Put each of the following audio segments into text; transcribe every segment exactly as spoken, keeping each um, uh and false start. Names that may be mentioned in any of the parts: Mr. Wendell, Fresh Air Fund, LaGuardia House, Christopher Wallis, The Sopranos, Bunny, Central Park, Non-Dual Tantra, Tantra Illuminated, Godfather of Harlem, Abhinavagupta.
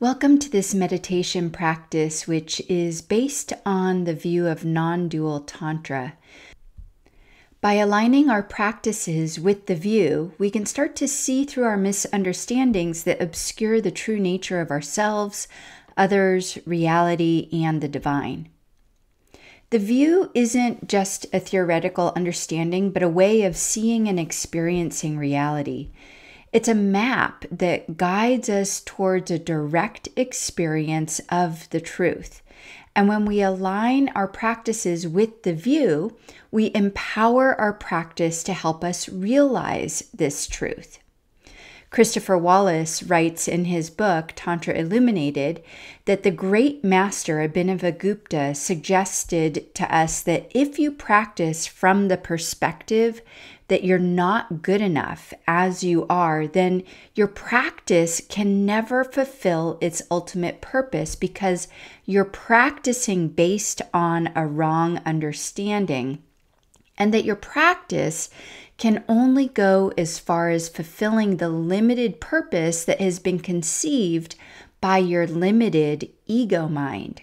Welcome to this meditation practice, which is based on the view of non-dual Tantra. By aligning our practices with the view, we can start to see through our misunderstandings that obscure the true nature of ourselves, others, reality, and the divine. The view isn't just a theoretical understanding, but a way of seeing and experiencing reality. It's a map that guides us towards a direct experience of the truth. And when we align our practices with the view, we empower our practice to help us realize this truth. Christopher Wallis writes in his book, Tantra Illuminated, that the great master Abhinavagupta suggested to us that if you practice from the perspective that you're not good enough as you are, then your practice can never fulfill its ultimate purpose because you're practicing based on a wrong understanding, and that your practice can only go as far as fulfilling the limited purpose that has been conceived by your limited ego mind.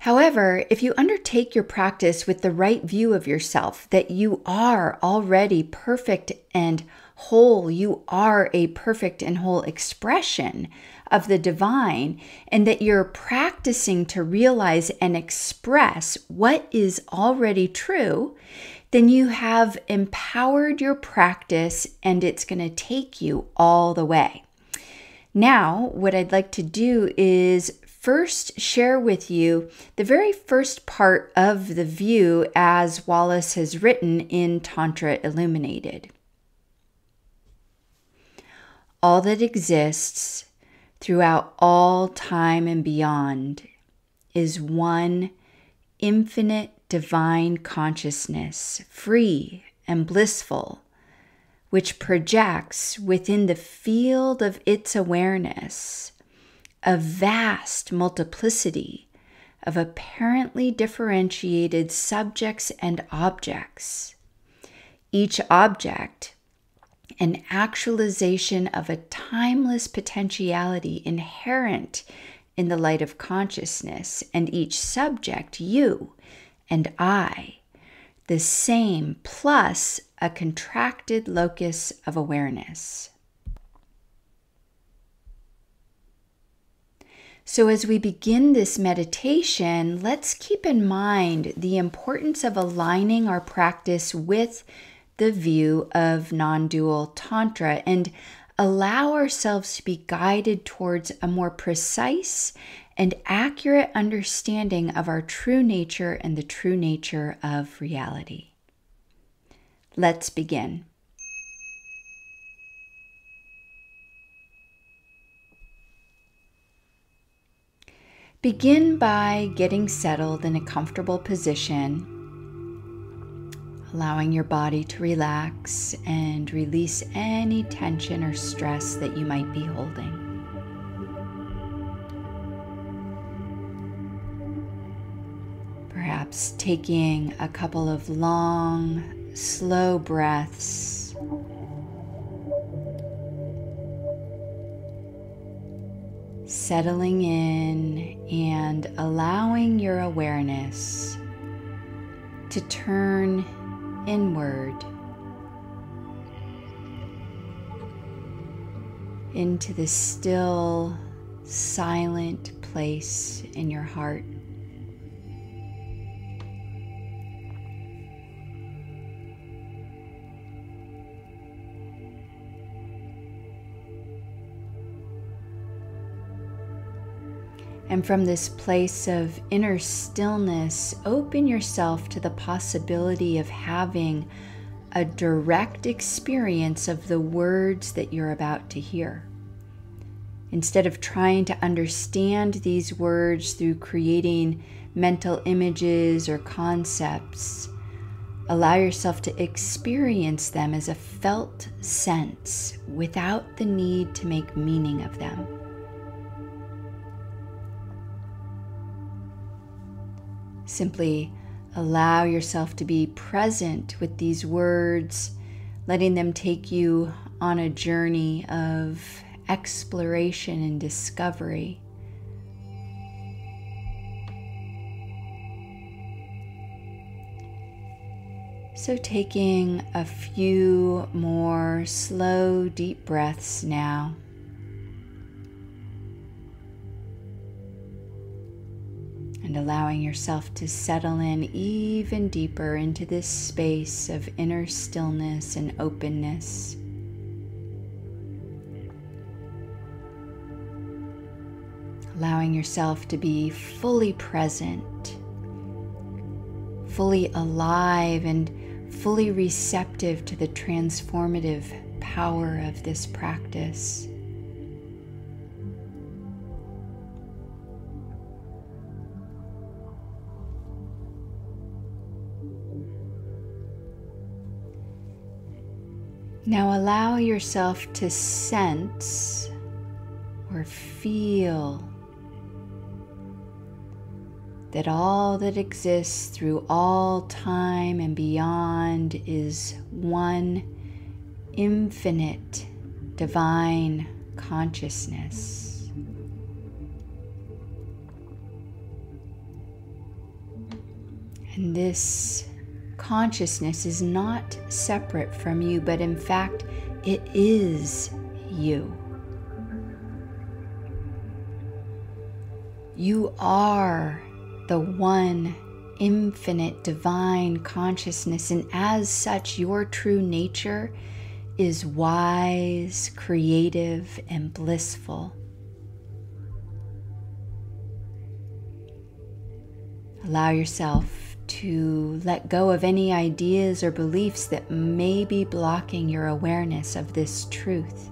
However, if you undertake your practice with the right view of yourself, that you are already perfect and whole, you are a perfect and whole expression of the divine, and that you're practicing to realize and express what is already true, then you have empowered your practice and it's going to take you all the way. Now, what I'd like to do is first share with you the very first part of the view as Wallis has written in Tantra Illuminated. All that exists throughout all time and beyond is one infinite divine consciousness, free and blissful, which projects within the field of its awareness a vast multiplicity of apparently differentiated subjects and objects, each object an actualization of a timeless potentiality inherent in the light of consciousness, and each subject, you and I, the same plus a contracted locus of awareness. So as we begin this meditation, let's keep in mind the importance of aligning our practice with the view of non-dual Tantra and allow ourselves to be guided towards a more precise and accurate understanding of our true nature and the true nature of reality. Let's begin. Begin by getting settled in a comfortable position, allowing your body to relax and release any tension or stress that you might be holding. Perhaps taking a couple of long, slow breaths. Settling in and allowing your awareness to turn inward into the still, silent place in your heart. And from this place of inner stillness, open yourself to the possibility of having a direct experience of the words that you're about to hear. Instead of trying to understand these words through creating mental images or concepts, allow yourself to experience them as a felt sense without the need to make meaning of them. Simply allow yourself to be present with these words, letting them take you on a journey of exploration and discovery. So taking a few more slow, deep breaths now. And allowing yourself to settle in even deeper into this space of inner stillness and openness. Allowing yourself to be fully present, fully alive, and fully receptive to the transformative power of this practice. Now allow yourself to sense or feel that all that exists through all time and beyond is one infinite divine consciousness. And this consciousness is not separate from you, but in fact, it is you. You are the one infinite divine consciousness, and as such, your true nature is wise, creative, and blissful. Allow yourself to let go of any ideas or beliefs that may be blocking your awareness of this truth.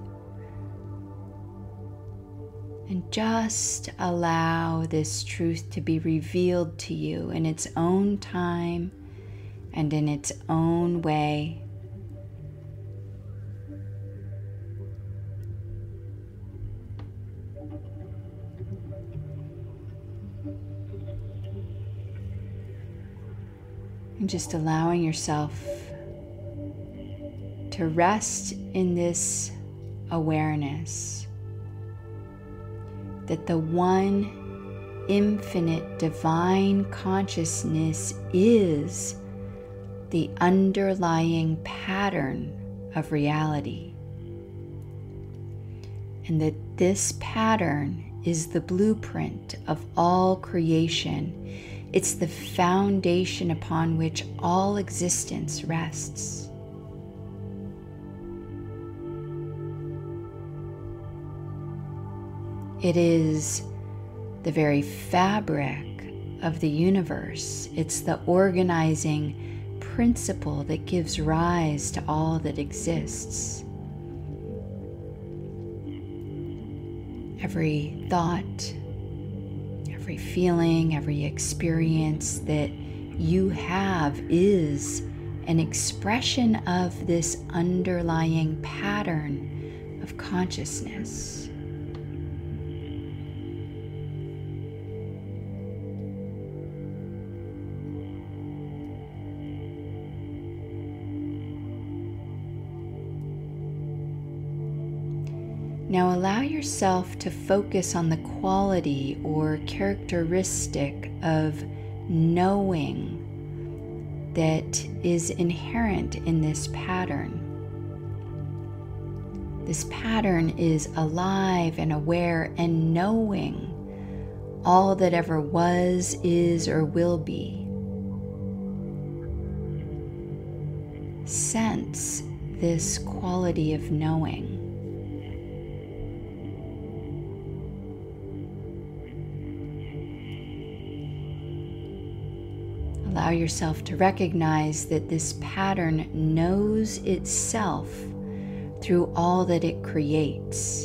And just allow this truth to be revealed to you in its own time and in its own way. And just allowing yourself to rest in this awareness that the one infinite divine consciousness is the underlying pattern of reality, and that this pattern is the blueprint of all creation. It's the foundation upon which all existence rests. It is the very fabric of the universe. It's the organizing principle that gives rise to all that exists. Every thought, every feeling, every experience that you have is an expression of this underlying pattern of consciousness. Now allow yourself to focus on the quality or characteristic of knowing that is inherent in this pattern. This pattern is alive and aware and knowing all that ever was, is, or will be. Sense this quality of knowing. Allow yourself to recognize that this pattern knows itself through all that it creates.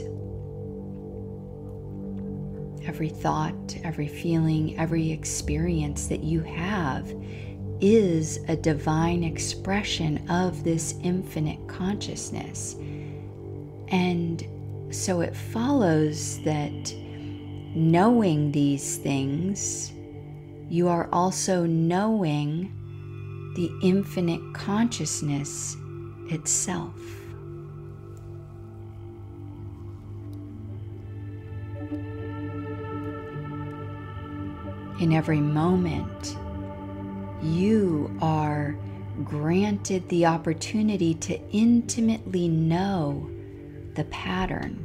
Every thought, every feeling, every experience that you have is a divine expression of this infinite consciousness. And so it follows that knowing these things, you are also knowing the infinite consciousness itself. in every moment, you are granted the opportunity to intimately know the pattern.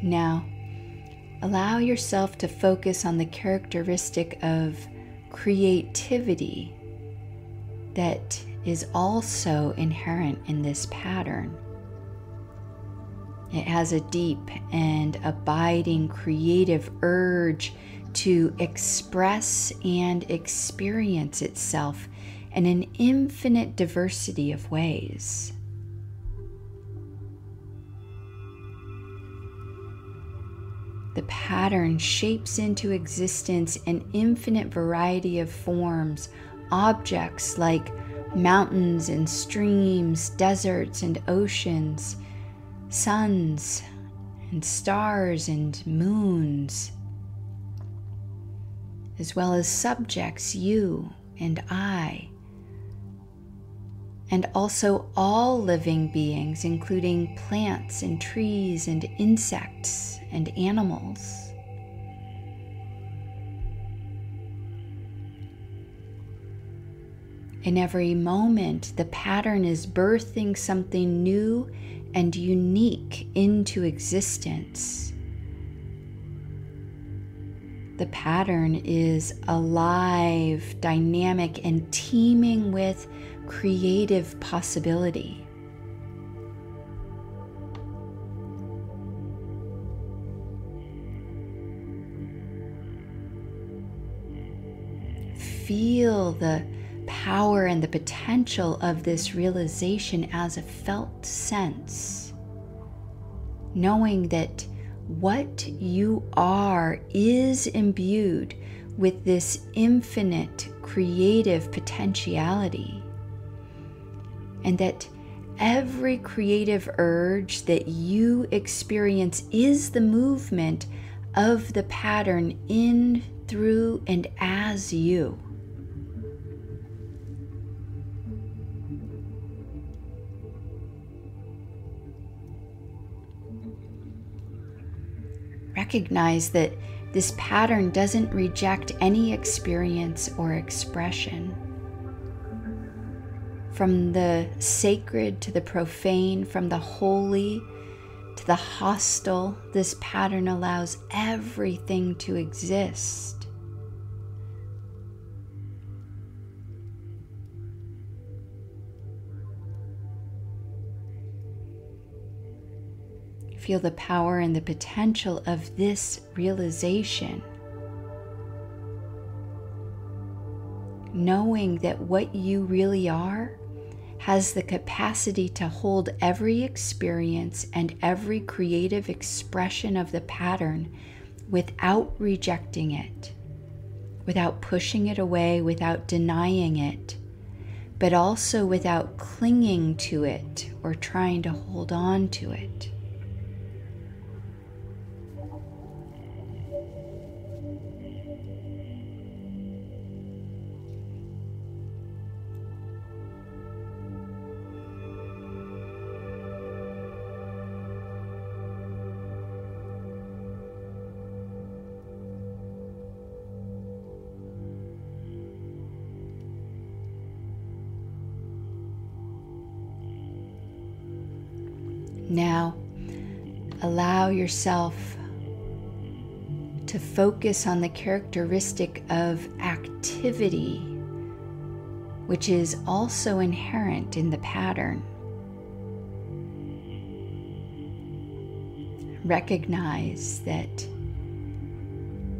Now, allow yourself to focus on the characteristic of creativity that is also inherent in this pattern. It has a deep and abiding creative urge to express and experience itself in an infinite diversity of ways. The pattern shapes into existence an infinite variety of forms, objects like mountains and streams, deserts and oceans, suns and stars and moons, as well as subjects, you and I, and also all living beings, including plants and trees and insects and animals. In every moment, the pattern is birthing something new and unique into existence. The pattern is alive, dynamic, and teeming with creative possibility. Feel the power and the potential of this realization as a felt sense, knowing that what you are is imbued with this infinite creative potentiality, and that every creative urge that you experience is the movement of the pattern in, through, and as you. Recognize that this pattern doesn't reject any experience or expression. From the sacred to the profane, from the holy to the hostile, this pattern allows everything to exist. Feel the power and the potential of this realization, knowing that what you really are has the capacity to hold every experience and every creative expression of the pattern without rejecting it, without pushing it away, without denying it, but also without clinging to it or trying to hold on to it. Now, allow yourself to focus on the characteristic of activity, which is also inherent in the pattern. Recognize that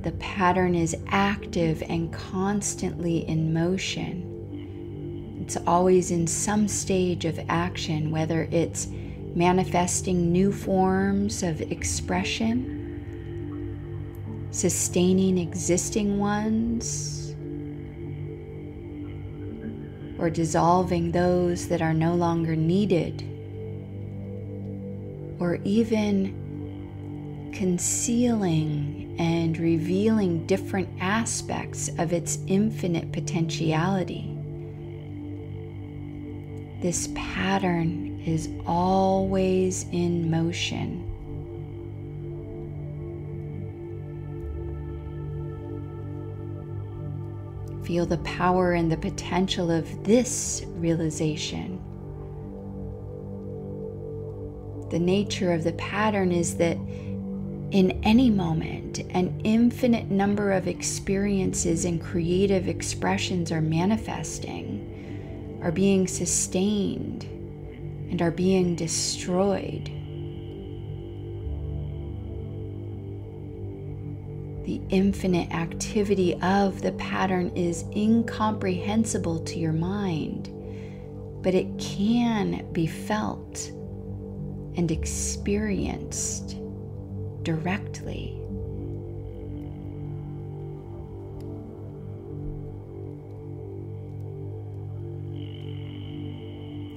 the pattern is active and constantly in motion. It's always in some stage of action, whether it's manifesting new forms of expression, sustaining existing ones, or dissolving those that are no longer needed, or even concealing and revealing different aspects of its infinite potentiality. This pattern is always in motion. Feel the power and the potential of this realization. The nature of the pattern is that in any moment, an infinite number of experiences and creative expressions are manifesting, are being sustained, and are being destroyed. The infinite activity of the pattern is incomprehensible to your mind, but it can be felt and experienced directly.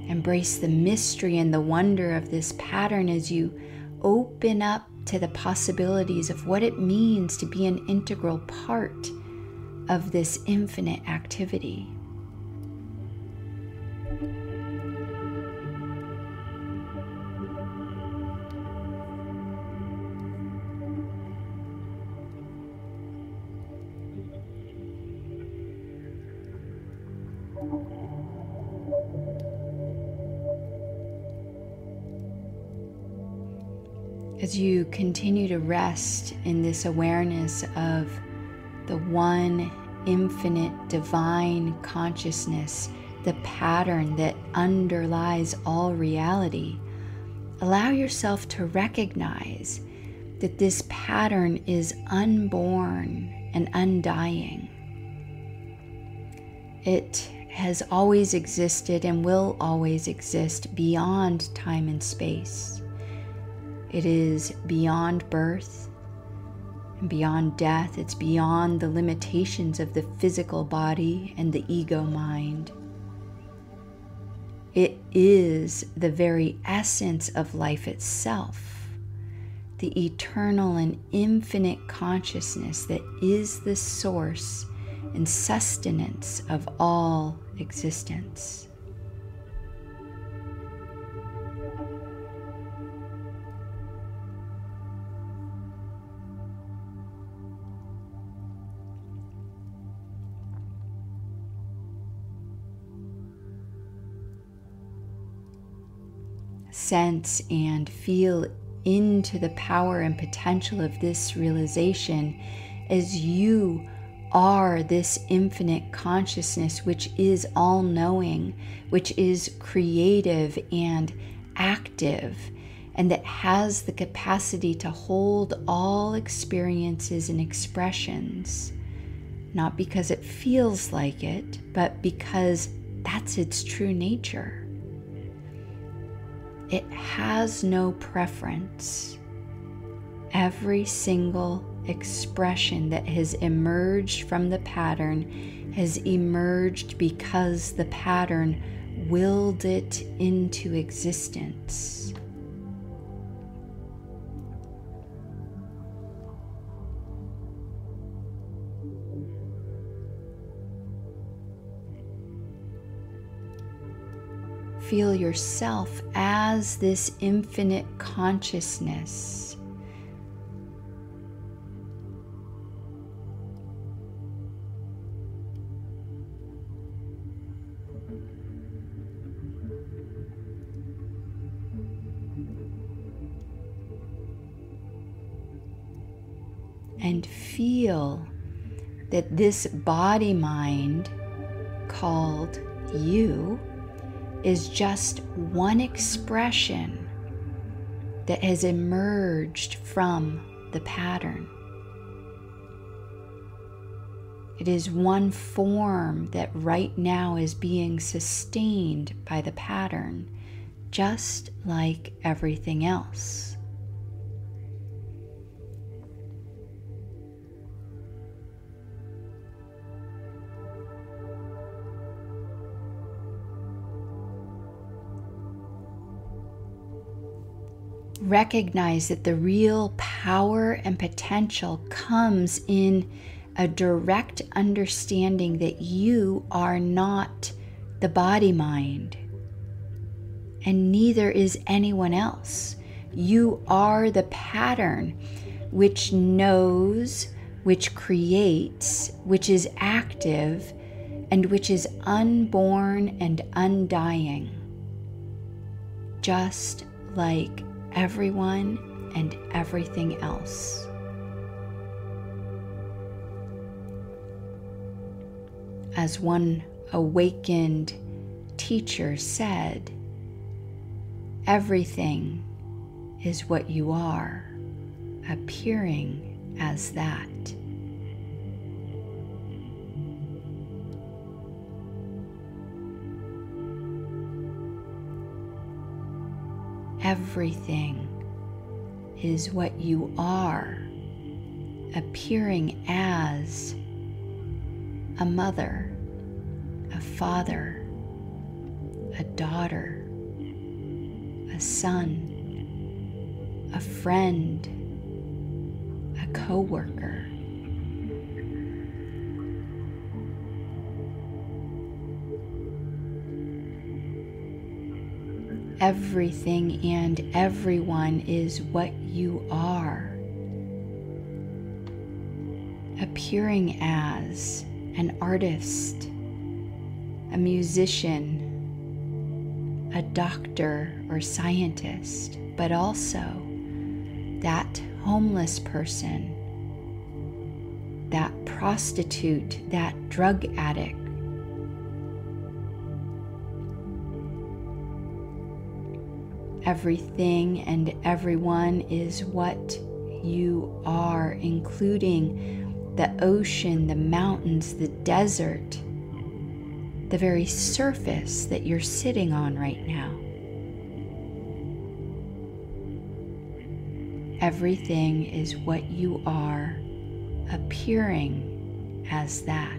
Embrace the mystery and the wonder of this pattern as you open up to the possibilities of what it means to be an integral part of this infinite activity. As you continue to rest in this awareness of the one infinite divine consciousness, the pattern that underlies all reality, allow yourself to recognize that this pattern is unborn and undying. It has always existed and will always exist beyond time and space. It is beyond birth and beyond death. It's beyond the limitations of the physical body and the ego mind. It is the very essence of life itself, the eternal and infinite consciousness that is the source and sustenance of all existence. Sense and feel into the power and potential of this realization as you are this infinite consciousness, which is all-knowing, which is creative and active, and that has the capacity to hold all experiences and expressions, not because it feels like it, but because that's its true nature. It has no preference. Every single expression that has emerged from the pattern has emerged because the pattern willed it into existence. Feel yourself as this infinite consciousness. And feel that this body-mind called you is just one expression that has emerged from the pattern. It is one form that right now is being sustained by the pattern, just like everything else. recognize that the real power and potential comes in a direct understanding that you are not the body-mind, and neither is anyone else. You are the pattern which knows, which creates, which is active, and which is unborn and undying, just like everyone and everything else. As one awakened teacher said, everything is what you are, appearing as that. Everything is what you are, appearing as a mother, a father, a daughter, a son, a friend, a coworker. Everything and everyone is what you are, appearing as an artist, a musician, a doctor or scientist, but also that homeless person, that prostitute, that drug addict. Everything and everyone is what you are, including the ocean, the mountains, the desert, the very surface that you're sitting on right now. Everything is what you are, appearing as that.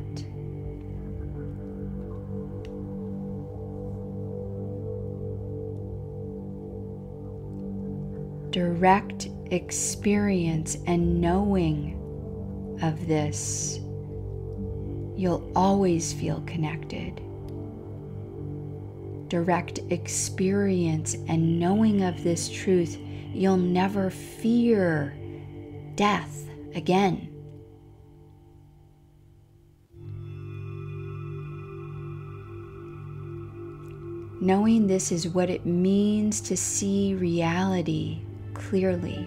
Direct experience and knowing of this, you'll always feel connected. Direct experience and knowing of this truth, you'll never fear death again. Knowing this is what it means to see reality clearly.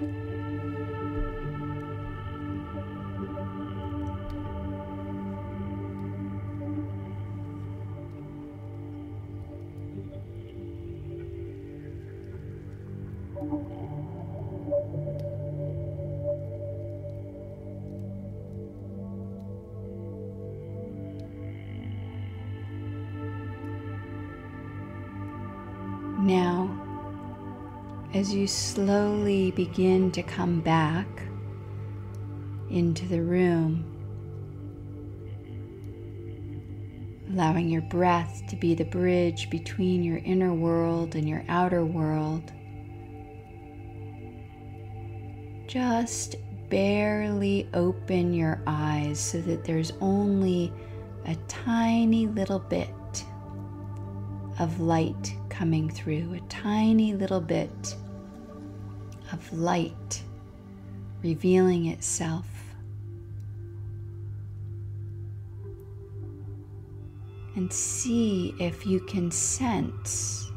Now, as you slowly begin to come back into the room, allowing your breath to be the bridge between your inner world and your outer world, just barely open your eyes so that there's only a tiny little bit of light coming through, a tiny little bit of light revealing itself. And see if you can sense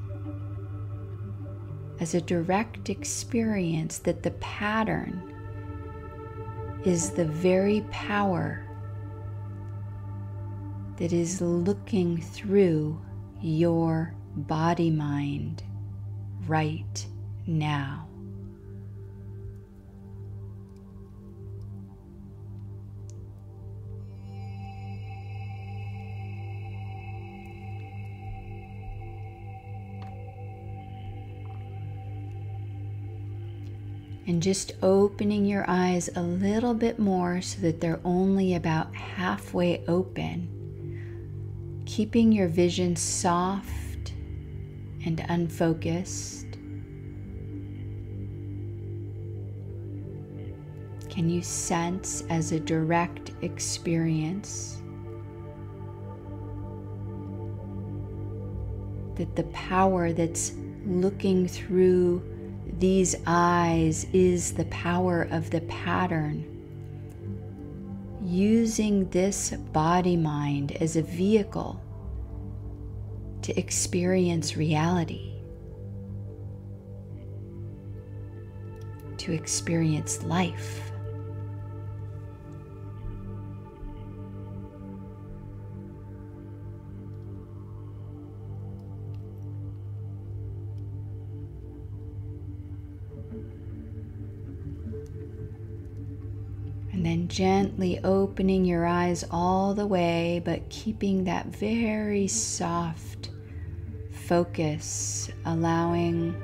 as a direct experience that the pattern is the very power that is looking through your body-mind right now. And just opening your eyes a little bit more so that they're only about halfway open, keeping your vision soft and unfocused, Can you sense as a direct experience that the power that's looking through these eyes is the power of the pattern, using this body-mind as a vehicle to experience reality, to experience life? And then gently opening your eyes all the way, but keeping that very soft focus, allowing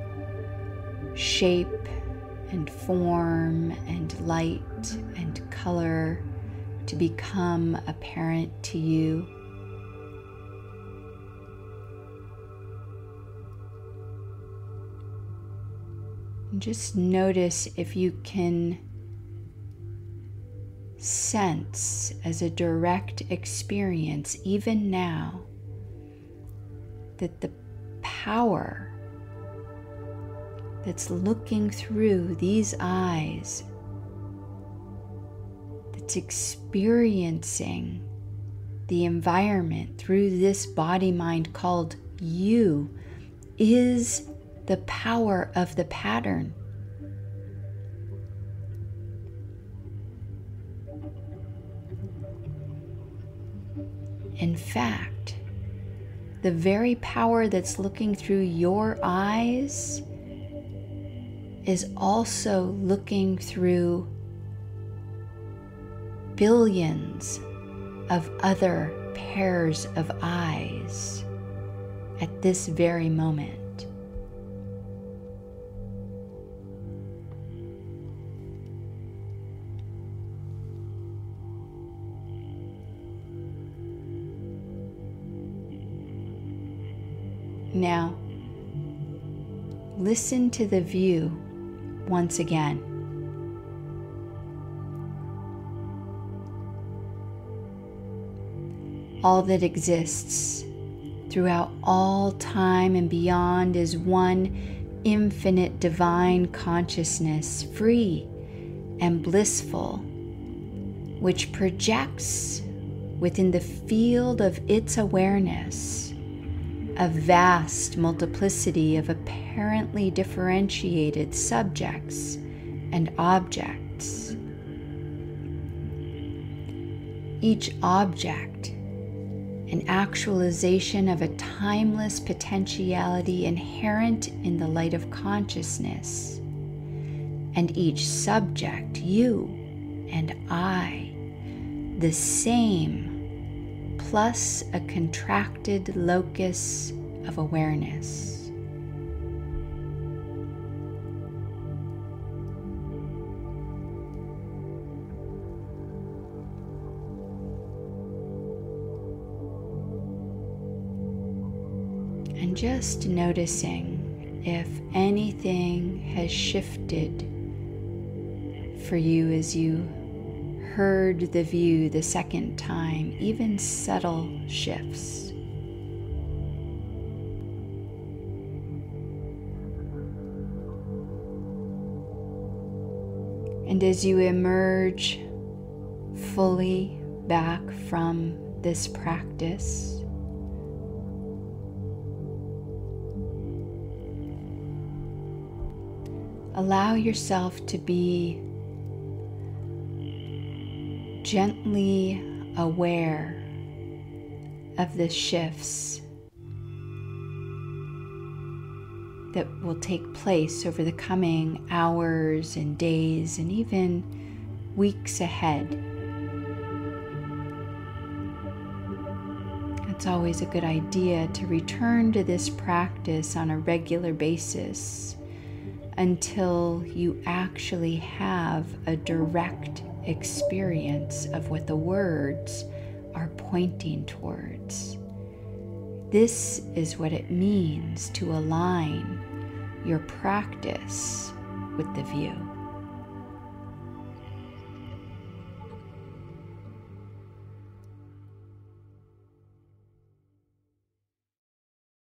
shape and form and light and color to become apparent to you. And just notice if you can sense as a direct experience, even now, that the power that's looking through these eyes, that's experiencing the environment through this body-mind called you, is the power of the pattern. In fact, the very power that's looking through your eyes is also looking through billions of other pairs of eyes at this very moment. Now, listen to the view once again. All that exists throughout all time and beyond is one infinite divine consciousness, free and blissful, which projects within the field of its awareness a vast multiplicity of apparently differentiated subjects and objects. Each object, an actualization of a timeless potentiality inherent in the light of consciousness, and each subject, you and I, the same, plus a contracted locus of awareness. And just noticing if anything has shifted for you as you heard the view the second time, even subtle shifts. And as you emerge fully back from this practice, allow yourself to be gently aware of the shifts that will take place over the coming hours and days and even weeks ahead. It's always a good idea to return to this practice on a regular basis until you actually have a direct experience of what the words are pointing towards. This is what it means to align your practice with the view.